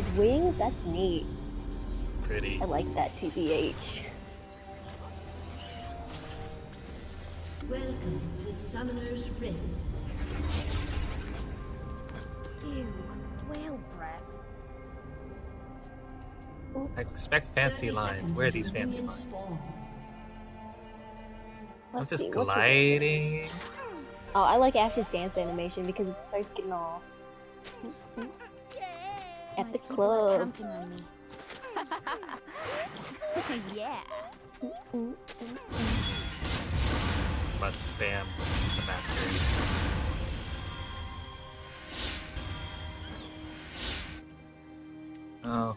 has wings? That's neat. Pretty. I like that, TBH. Welcome to Summoner's Rift. Ew, whale breath. I expect fancy lines. Where are these fancy lines? I'm just gliding. Oh, I like Ash's dance animation because it starts getting all at the club. Yeah. Must spam the mastery. Oh.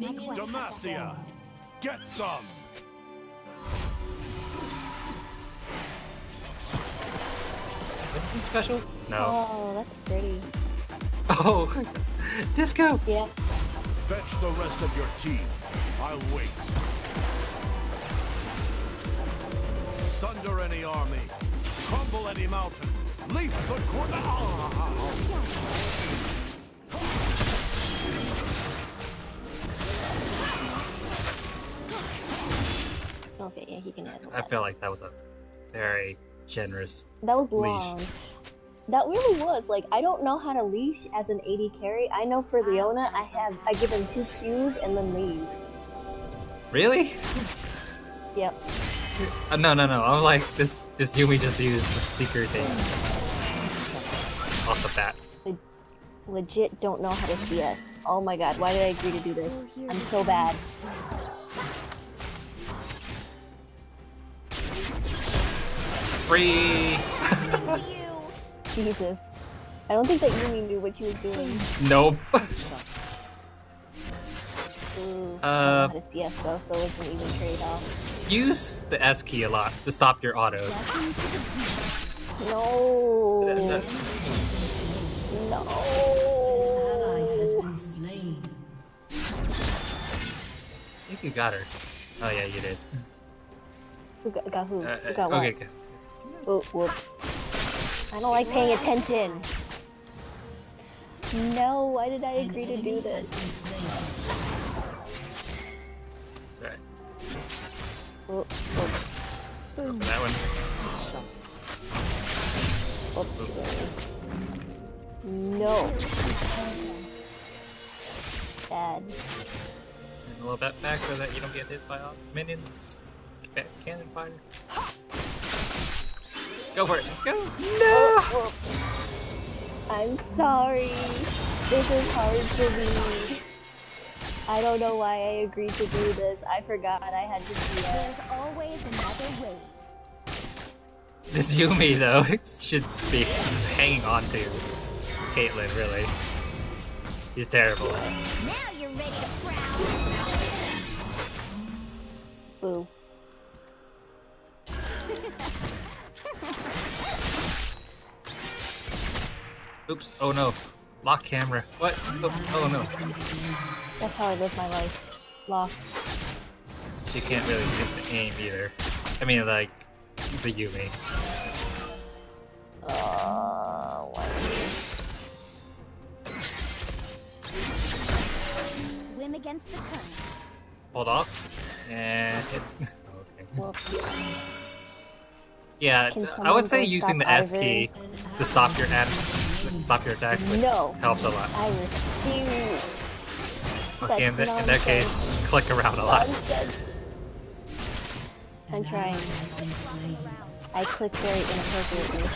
Demacia, get some. Anything special? No. Oh, that's pretty. Oh, disco. Yeah. Fetch the rest of your team. I'll wait. Sunder any army. Crumble any mountain. Leap the corner. Okay, yeah, he can handle that. I feel like that was a very generous leash. That was long. That really was. Like, I don't know how to leash as an AD carry. I know for Leona, I give him 2 Qs and then leave. Really? Yep. No. I'm like, this Yuumi just used the secret thing. Off the bat. I legit don't know how to CS. Oh my god, why did I agree to do this? I'm so bad. Free! Jesus. I don't think that Yuumi knew what she was doing. Nope. Ooh, I don't know how to CS though, so it wasn't even trade-off. Use the S key a lot to stop your auto. No! No! I think you got her. Oh yeah, you did. Who got who? Who got what? Okay, good. Whoop. I don't like paying attention. No, why did I agree to do this? Alright. Whoop. Go for that one. Whoop. No. Bad. Send a little bit back so that you don't get hit by all minions. Cannon fire. Go for it. Go. No. Oh. I'm sorry. This is hard for me. I don't know why I agreed to do this. I forgot I had to do that. There's always another way. This Yuumi though should be just hanging on to Caitlyn. Really, she's terrible. Now you're ready to frown. Boo. Oops, oh no. Lock camera. What? Oh no. That's how I live my life. Lock. She can't really get the aim either. I mean, like, the Yuumi. Swim against the current. Hold off. And hit. Okay. Yeah, I would say using the S key to stop your attack helps a lot. I refuse. Okay, in that case, click around a lot. I'm trying. I click very inappropriately,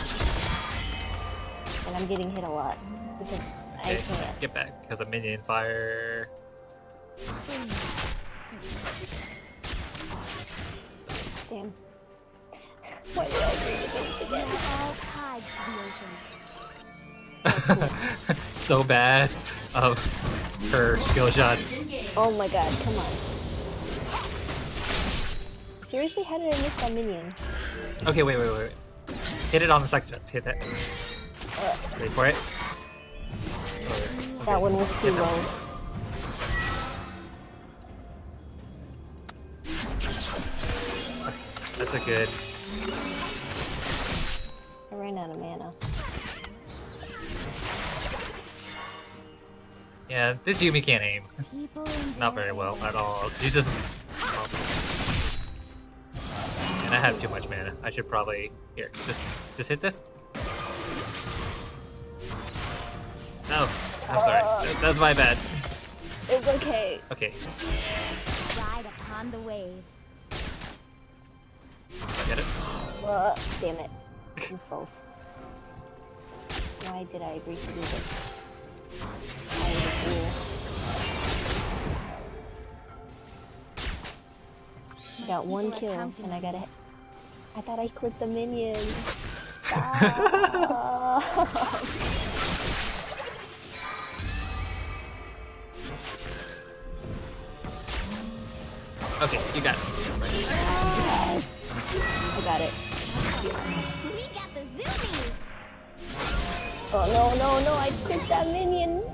and I'm getting hit a lot because I can't get back because of minion fire. Damn. Why did I agree to this again? All tied to the ocean. So bad of her skill shots. Oh my god, come on. Seriously, how did I miss that minion? Okay, wait. Hit it on the second shot. Hit that. Ready for it? Okay. That one was too low. That's a good. I ran out of mana. Yeah, this Yuumi can't aim. Not very well at all. You just... And I have too much mana. I should probably... Here, just hit this. No, I'm sorry. That's my bad. It's okay. Okay. Ride upon the waves. Get it? Well, damn it. It's both. Why did I agree to do this? I got one kill and I got a... I thought I clicked the minion. Ah. Okay, you got it. Yes. I got it. We got the zoomies. Oh no no no! I clicked that minion. No.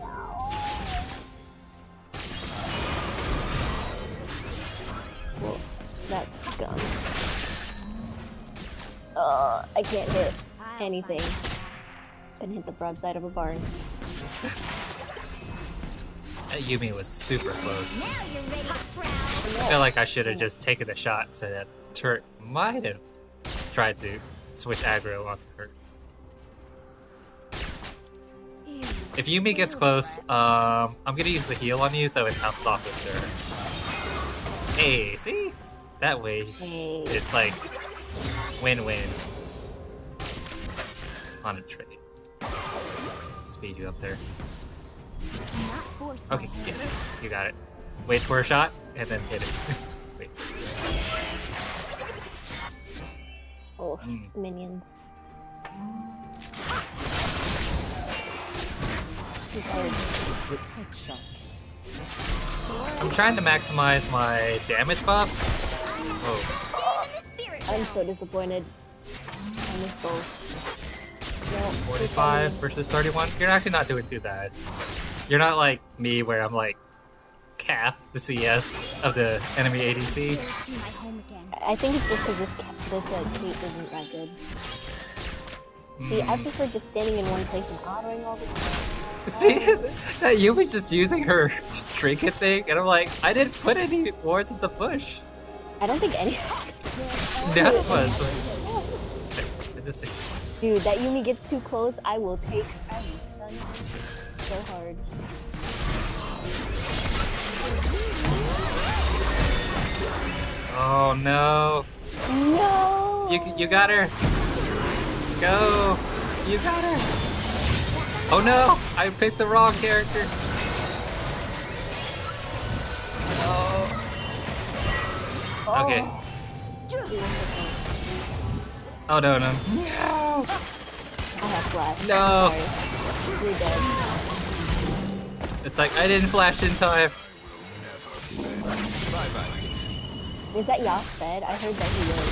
Well, that's gone. I can't hit anything. Can hit the broadside of a barn. That Yuumi was super close. I feel like I should have just taken the shot so that turret might have tried to switch aggro off the turret. If Yuumi gets close, I'm gonna use the heal on you so it counts off the turret. Hey, see? That way it's like win-win on a trade. Speed you up there. Okay, get it. You got it. Wait for a shot, and then hit it. Wait. Oh, minions. I'm trying to maximize my damage buff. Oh. I'm so disappointed. I missed both. 45 versus 31. You're actually not doing too bad. You're not like me where I'm like half the CS of the enemy ADC. I think it's just because this Caitlyn isn't that good. See, I prefer just standing in one place and autoing all the time. See, that Yumi's just using her trinket thing, and I'm like, I didn't put any wards at the push. I don't think any. That was. Dude, that Yuumi gets too close, I will take. I'm done so hard. Oh no! No! You got her. Go! You got her. Oh no! I picked the wrong character. Oh. Oh. Okay. Oh no no! No! I have flash. No! You're dead. It's like I didn't flash in time. Is that Yasuo dead? I heard that he was.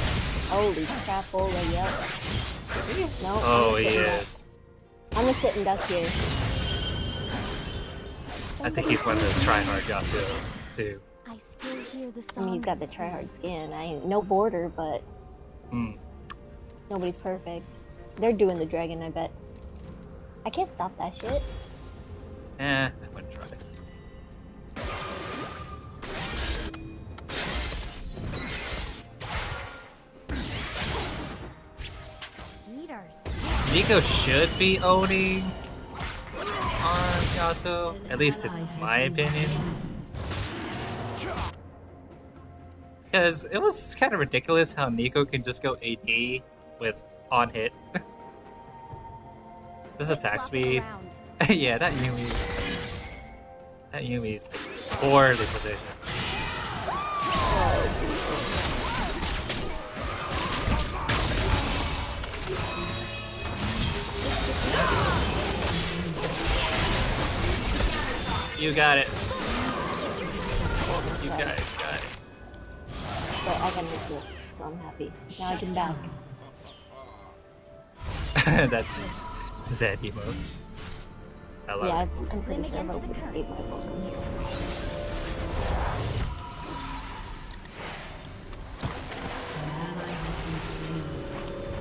Holy crap! Holy yep. No. Oh he is. I'm gonna sit and duck here. I think he's one of those tryhard Yasuos too. I mean, he's got the tryhard skin. I ain't no border, but. Nobody's perfect. They're doing the dragon, I bet. I can't stop that shit. Eh, I wouldn't try it. Nico should be owning on Yasuo, at least in my opinion. Because it was kind of ridiculous how Nico can just go AD with on hit. This attack speed. Yeah, that Yuumi. That Yuumi's like, poorly positioned. You got it. You guys got it. But I got this one, so I'm happy. Now I can back. That's Zed emo. I love it. Yeah, I'm pretty sure I'm overstating my welcome here.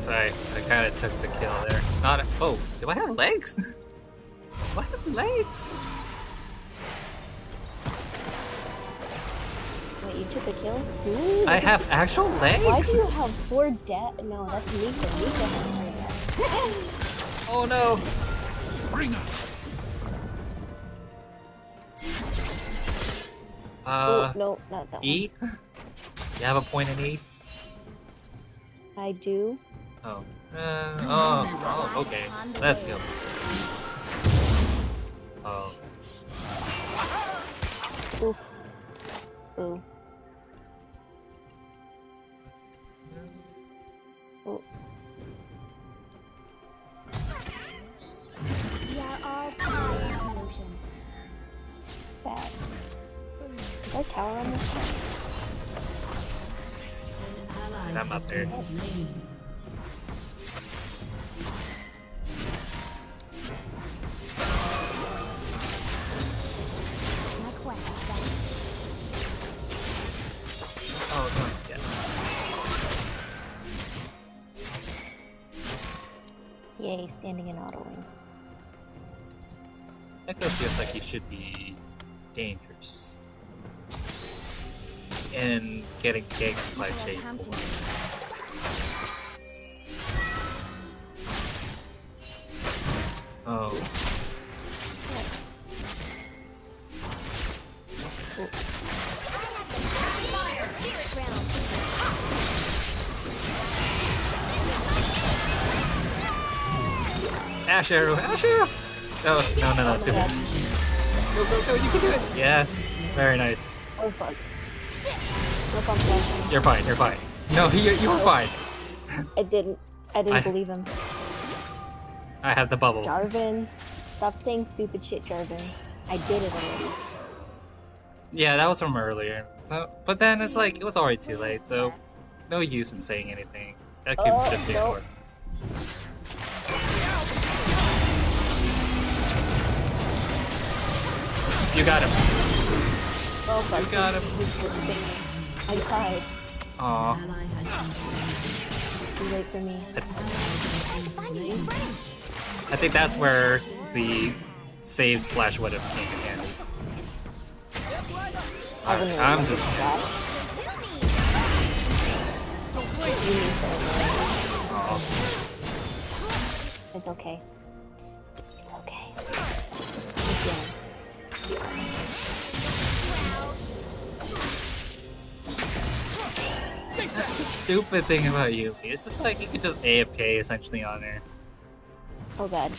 Sorry, I kind of took the kill there. Not a, oh, do I have legs? Do I have legs? you took a kill? Ooh, I have actual legs? Why do you have 4 death? No, that's Nico. Nico has 4 death. Oh no! Bring us. Ooh, no, not that E? One. You have a point in E? I do. Oh. Oh, okay. Let's go. Oh. Oof. Oh. Oh. We are all power in motion. Bad. Is there a tower on this side? And I'm up there. Yay, standing in autoing. Echo feels like he should be dangerous. And getting ganked by Shade 4. Oh. Ash arrow, Ash arrow! Oh, no, no, no, too bad. Go, go, go, you can do it! Yes, very nice. Oh, fuck. You're fine, you're fine. No, you were fine. I didn't believe him. I have the bubble. Jarvan, stop saying stupid shit, Jarvan. I did it already. Yeah, that was from earlier. So, but then it's like, it was already too late, so no use in saying anything. That could just be nope. You got him. Oh, you got him. I tried. Aww. Too late for me. I think that's where the saved flash would have came in. Right, I'm just. Aww. It's okay. It's okay. It's okay. That's the stupid thing about Yuumi. It's just like you could just AFK essentially on her. Oh god.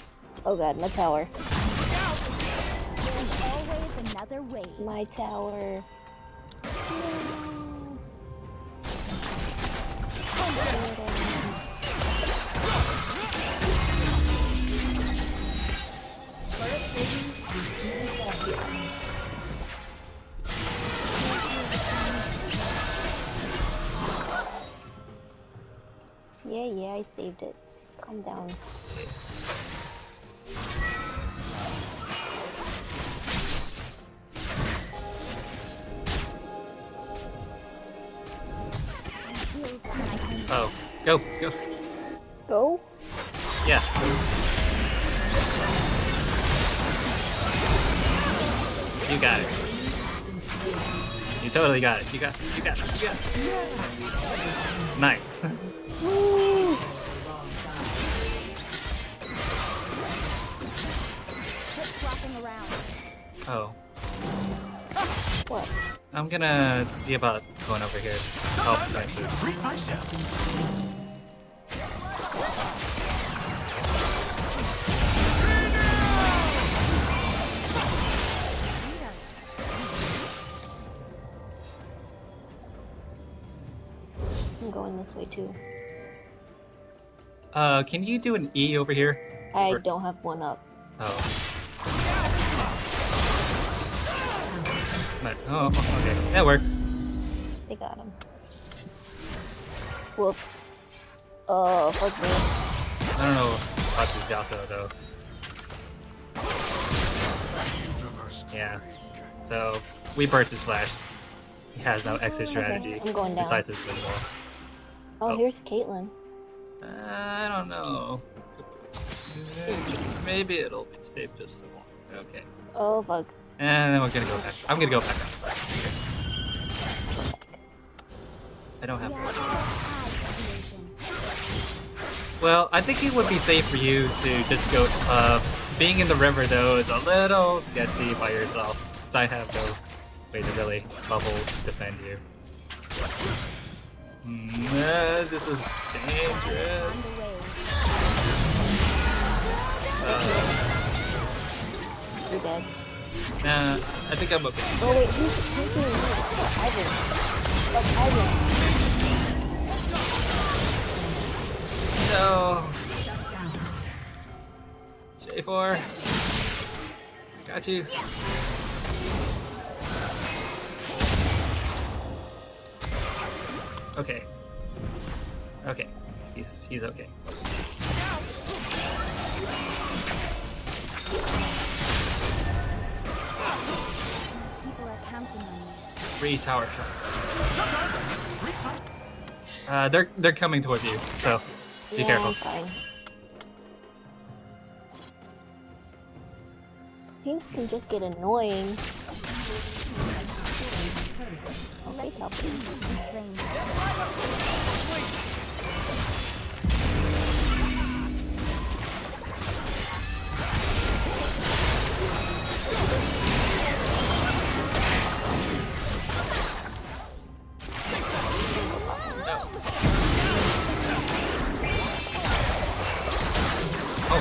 Oh god, my tower. There's always another way. My tower. No. Yeah, I saved it. Calm down. Oh, go, go. Go? Yeah. You got it. You totally got it. You got it. Yeah. Nice. Woo! Oh. What? I'm gonna see about going over here. Oh, right. I'm going this way too. Can you do an E over here? I don't have one up. Oh. But, oh, okay. That works. They got him. Whoops. Oh, fuck me. I don't know about this Yasuo, though. Yeah. So, we burst his flash. He has no exit strategy. I'm going down. Besides his wall. Oh, here's Caitlyn. I don't know. Maybe it'll be safe just the one. Okay. Oh, fuck. And then we're gonna go back. I'm gonna go back. I don't have one. Well, I think it would be safe for you to just go up. Being in the river, though, is a little sketchy by yourself. Since I have no way to really bubble defend you. This is dangerous. You're dead. Nah, I think I'm okay. Oh wait, who's taking it? No. J4. Got you. Okay. Okay. He's okay. Three tower shots. They're coming towards you, so be careful. I think it can just get annoying. Oh,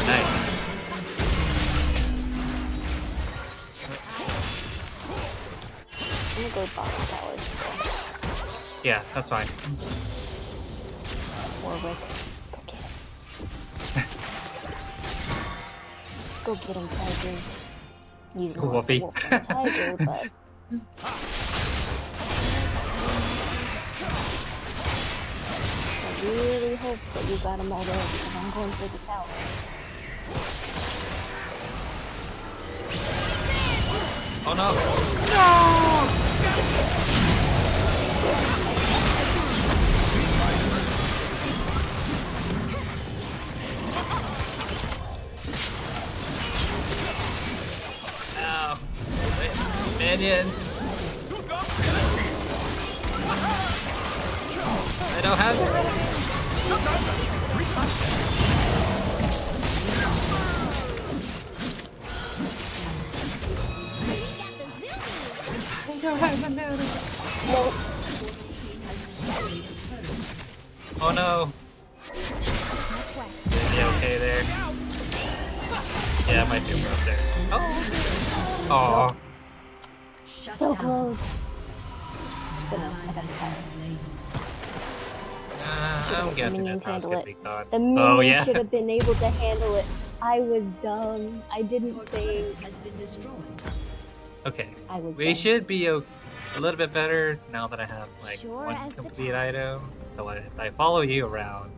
nice. I'm gonna go bottom tower. Yeah, that's fine. Warwick. Go get him, Tiger. You know, Wolfie. Tiger, but... I really hope that you got him all there because I'm going for the tower. Oh no! No! Ow! Minions! I don't have it! Oh no! Is he okay there? Yeah, it might be over up there. Oh! Aww. So close! But no, I gotta pass. I'm guessing that tower's gonna be gone. Oh yeah! I should have been able to handle it. I was dumb. I didn't think. Okay, we should be a little bit better now that I have like one complete item. So if I follow you around,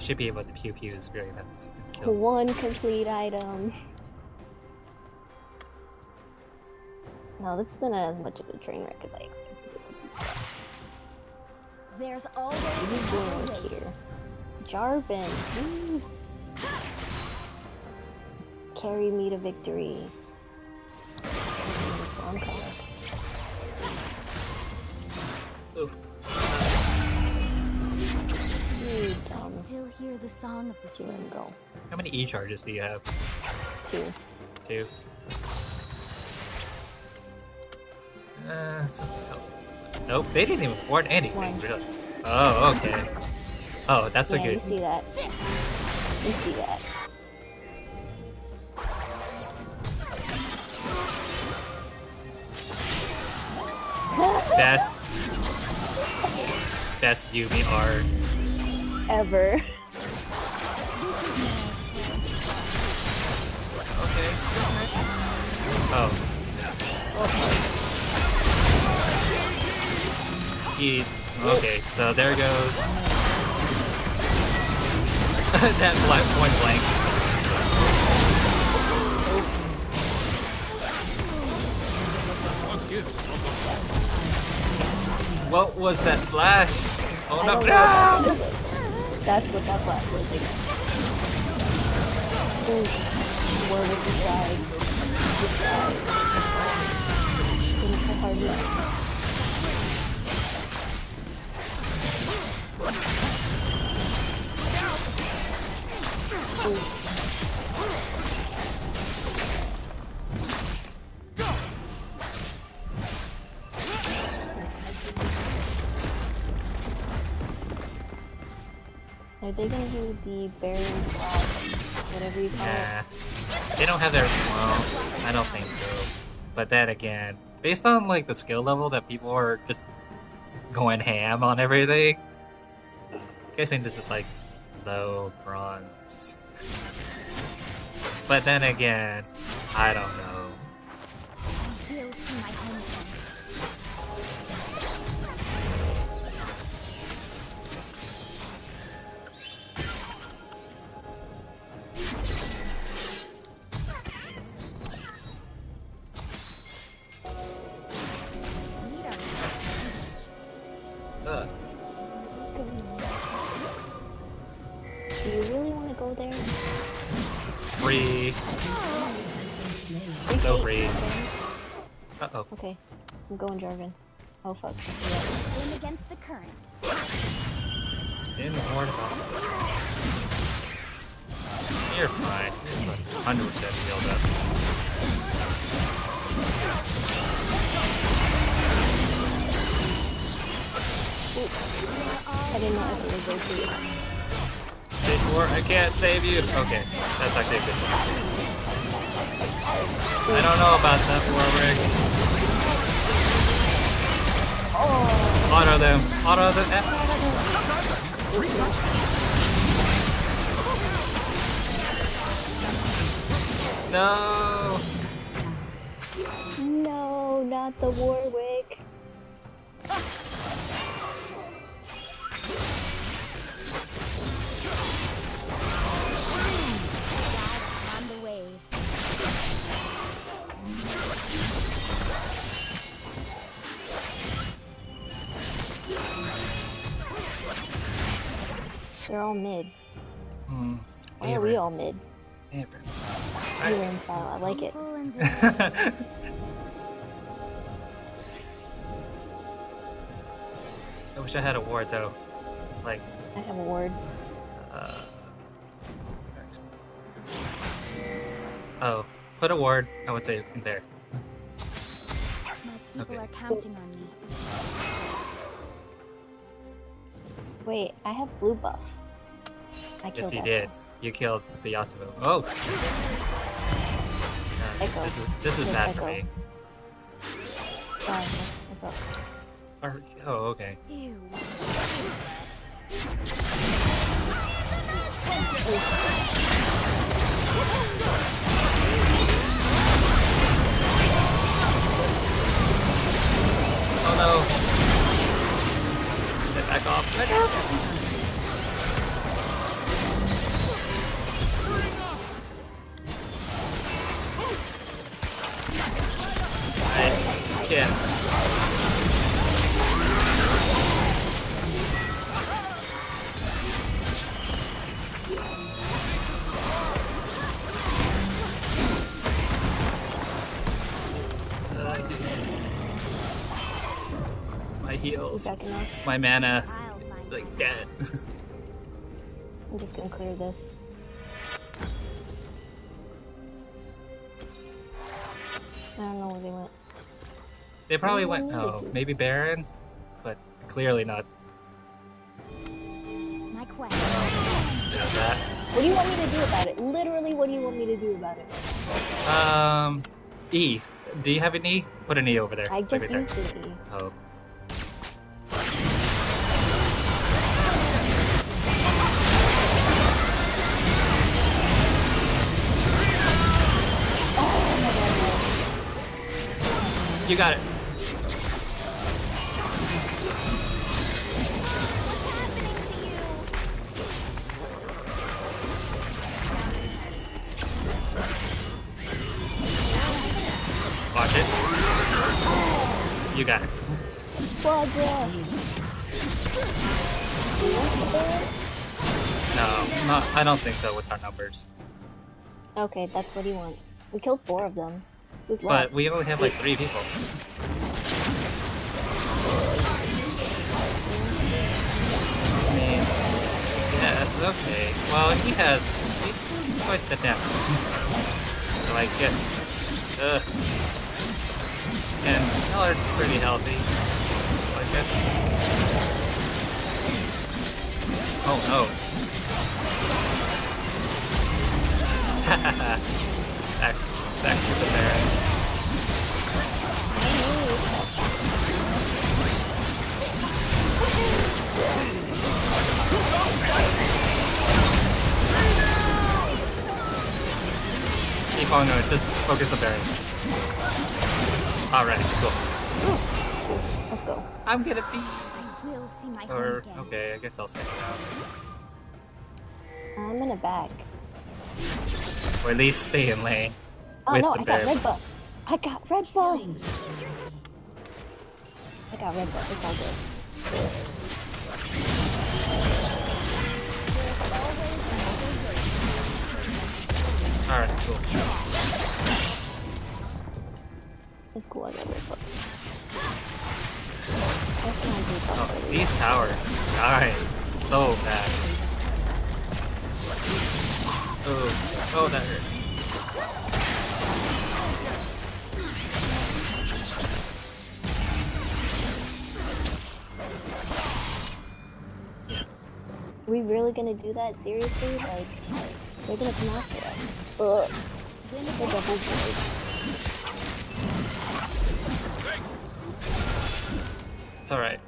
should be able to pew pew his very events. One complete item. No, this isn't as much of a train wreck as I expected it to be. There's always a here. Jarvan, ooh. Carry me to victory. Oof. I still hear the song of the human girl. How many E charges do you have? Two. Nope, they didn't even warn anything, really. Oh, okay. Oh, that's a good. You see that. Best Yuumi art ever. Okay. Oh. He. Okay. So there goes. That black point blank. What was that flash? Oh no! That's what that flash was. Where did he die? It's so hard. Are they gonna do the berry block, whatever you call it? They don't have their... well, I don't think so. But then again, based on like the skill level that people are just going ham on everything, I'm guessing this is like low bronze. But then again, I don't know. Okay, I'm going Jarvan. Oh fuck. Yeah. Against the current. In the you're fine. You're 100% healed up. I did not have to go through. Did more? I can't save you. Okay, that's actually a good one. I don't know about that, Warwick. Oh. Auto them. Auto them. No. No, not the Warwick. They're all mid. Hmm. Why are we all mid? ARAM style, I like it. I wish I had a ward though. Like... I have a ward. Oh, put a ward, I would say, in there. My people are counting on me. Wait, I have blue buff. I yes, you did. You killed the Yasuo. Oh! This is bad for me. Oh, okay. Ew. Oh no! Back off. Back off. I can't. My heals. My mana is like dead. I'm just gonna clear this. I don't know where they went. They probably went. Oh, maybe Baron, but clearly not. My quest. What do you want me to do about it? Literally, what do you want me to do about it? E. Do you have an E? Put an E over there. I just used an E. Oh. You got it. Watch it. You got it. No, not, I don't think so with our numbers. Okay, that's what he wants. We killed 4 of them. But we only have like 3 people. Yes, okay. Well, he has... quite the depth. So I get... And Paladin's pretty healthy. Like it. Oh no. Hahaha. Back to the Baron. Oh no, just focus on Baron. Alright, cool. Let's go. I'm gonna be... okay, I guess I'll stay now. I'm in the back. Or at least stay in lane. Oh no, I got red buff. I got red buff! I got red buff, it's all good. Alright, cool. It's cool, I got red buff. Oh, these towers. Alright, so bad. Oh, oh, that hurt. We really gonna do that? Seriously? Like, they're gonna come after us. Ugh. They're double blade. It's alright.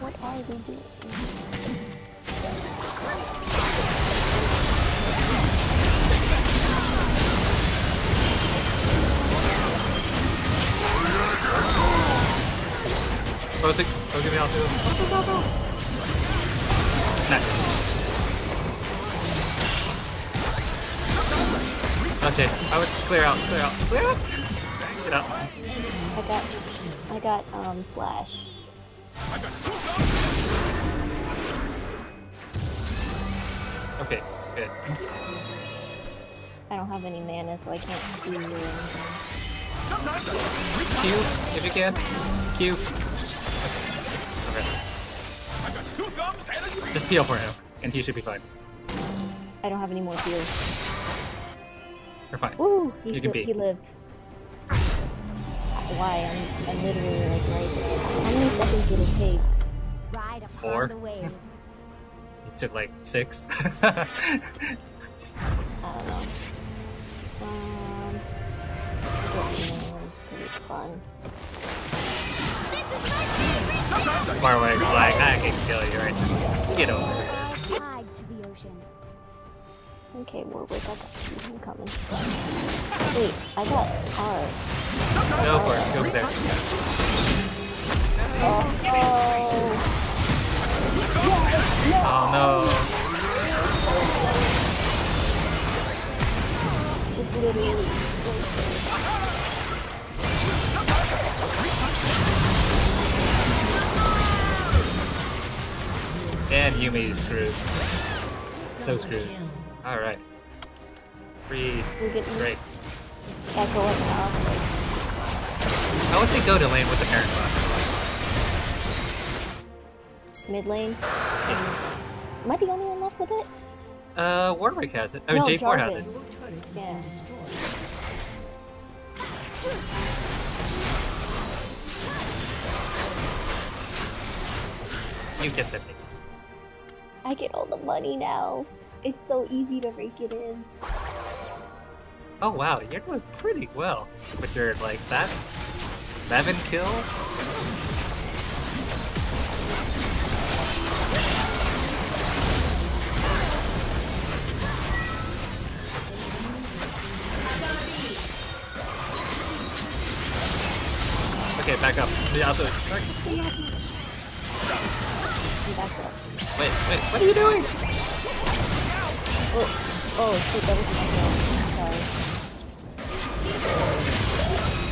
What are we doing? Close it. Go give me out to him. Nice. Okay, I would clear out. Get out. I got flash. Okay, good. I don't have any mana, so I can't do anything. Q, if you can. Q. Just peel for him, and he should be fine. I don't have any more heals. You're fine. Ooh, you can be. He lived. Why? I'm literally like right there. How many seconds did it take? Ride 4. It took like 6. I don't know. It's fun. Warwick's like, I can kill you right now. Get over here. Okay, Warwick, I got you. I'm coming. Wait, I got R. Go for it, go there. Oh no. It's literally... And Yuumi is screwed. So screwed. Alright. Free. Great. I would say go to lane with the parent box. Mid lane? Yeah. Am I the only one left with it? Warwick has it. I mean, no, J4 Jarvan. Has it. Yeah. You get the thing. I get all the money now. It's so easy to rake it in. Oh wow, you're doing pretty well. But you're like that 7 kill? Okay, back up. Back up. Wait, what are you doing? Oh, shoot, that was my fault. Sorry. What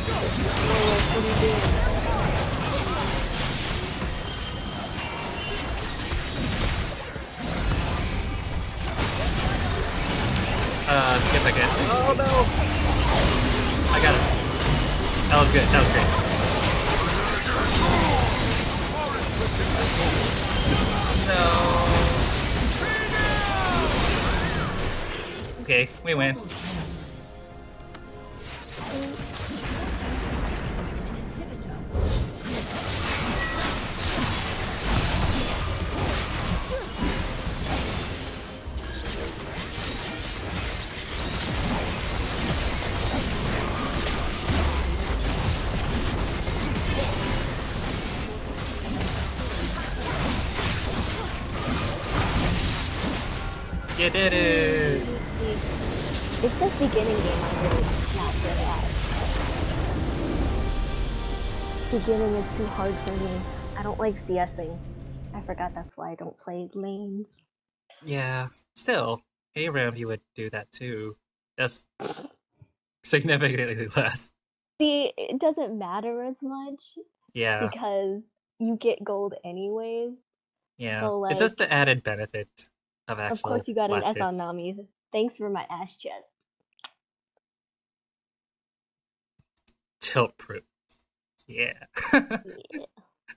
are you doing? Get back in. Oh no! I got it. That was good, that was great. So... okay, we win. You did it! It's just beginning game I'm really not good at. Beginning is too hard for me. I don't like CSing. I forgot that's why I don't play lanes. Yeah, still, ARAM you would do that too. That's significantly less. See, it doesn't matter as much. Yeah. Because you get gold anyways. Yeah, so, like, it's just the added benefit. Of course you got an S on Nami. Thanks for my ass chest. Tilt proof. Yeah. Yeah.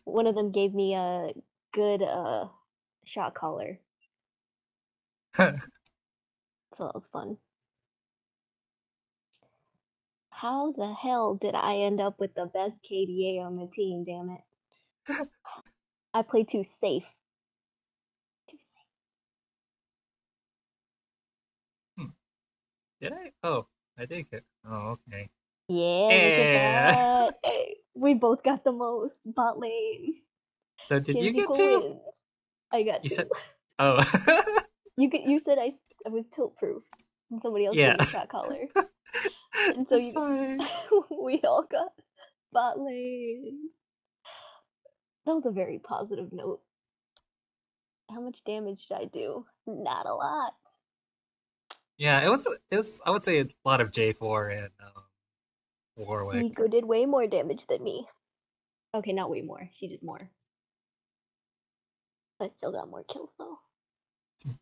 One of them gave me a good shot collar. So that was fun. How the hell did I end up with the best KDA on the team, damn it? I play too safe. Did I? Oh, I did it. Oh, okay. Yeah, look at that. We both got the most bot lane. So did you get two? I got two. Said... oh. You said I was tilt proof, and somebody else gave me shot collar. And so fine. We all got bot lane. That was a very positive note. How much damage did I do? Not a lot. Yeah, it was. I would say a lot of J4 and Warwick. Nico did way more damage than me. Okay, not way more. She did more. I still got more kills though.